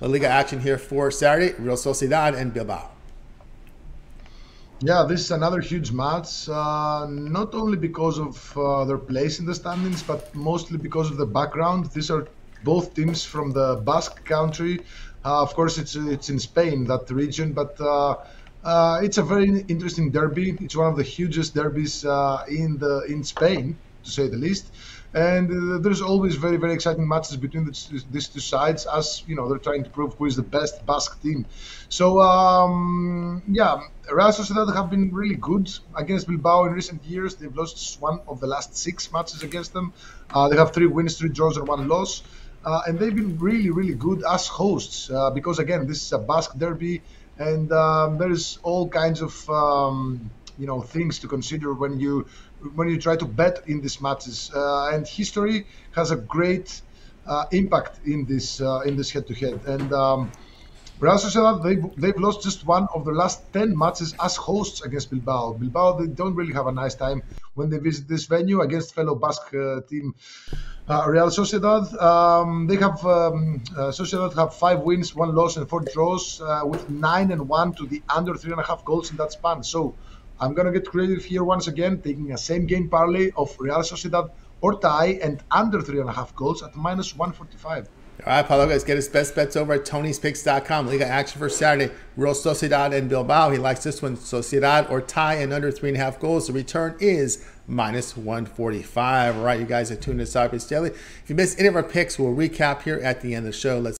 La Liga action here for Saturday, Real Sociedad and Bilbao. Yeah, this is another huge match, not only because of their place in the standings, but mostly because of the background. These are both teams from the Basque country. Of course, it's in Spain, that region, but it's a very interesting derby. It's one of the hugest derbies in Spain, to say the least. And there's always very, very exciting matches between these two sides, as you know, they're trying to prove who is the best Basque team. So yeah, Real Sociedad have been really good against Bilbao in recent years. They've lost one of the last 6 matches against them. They have 3 wins, 3 draws, and 1 loss. And they've been really, really good as hosts because, again, this is a Basque derby, and there's all kinds of you know, things to consider when you try to bet in these matches, and history has a great impact in this head-to-head. And Real Sociedad, they've lost just 1 of the last 10 matches as hosts against Bilbao. Bilbao, they don't really have a nice time when they visit this venue against fellow Basque team Real Sociedad. They have Sociedad have 5 wins, 1 loss, and 4 draws, with 9 and 1 to the under 3.5 goals in that span. So I'm going to get creative here once again, taking a same-game parlay of Real Sociedad or tie and under 3.5 goals at -145. All right, Pablo, guys, get his best bets over at tonyspicks.com. Liga action for Saturday, Real Sociedad and Bilbao. He likes this one, Sociedad or tie and under 3.5 goals. The return is -145. All right, you guys are tuned to Soccer Daily. If you missed any of our picks, we'll recap here at the end of the show. Let's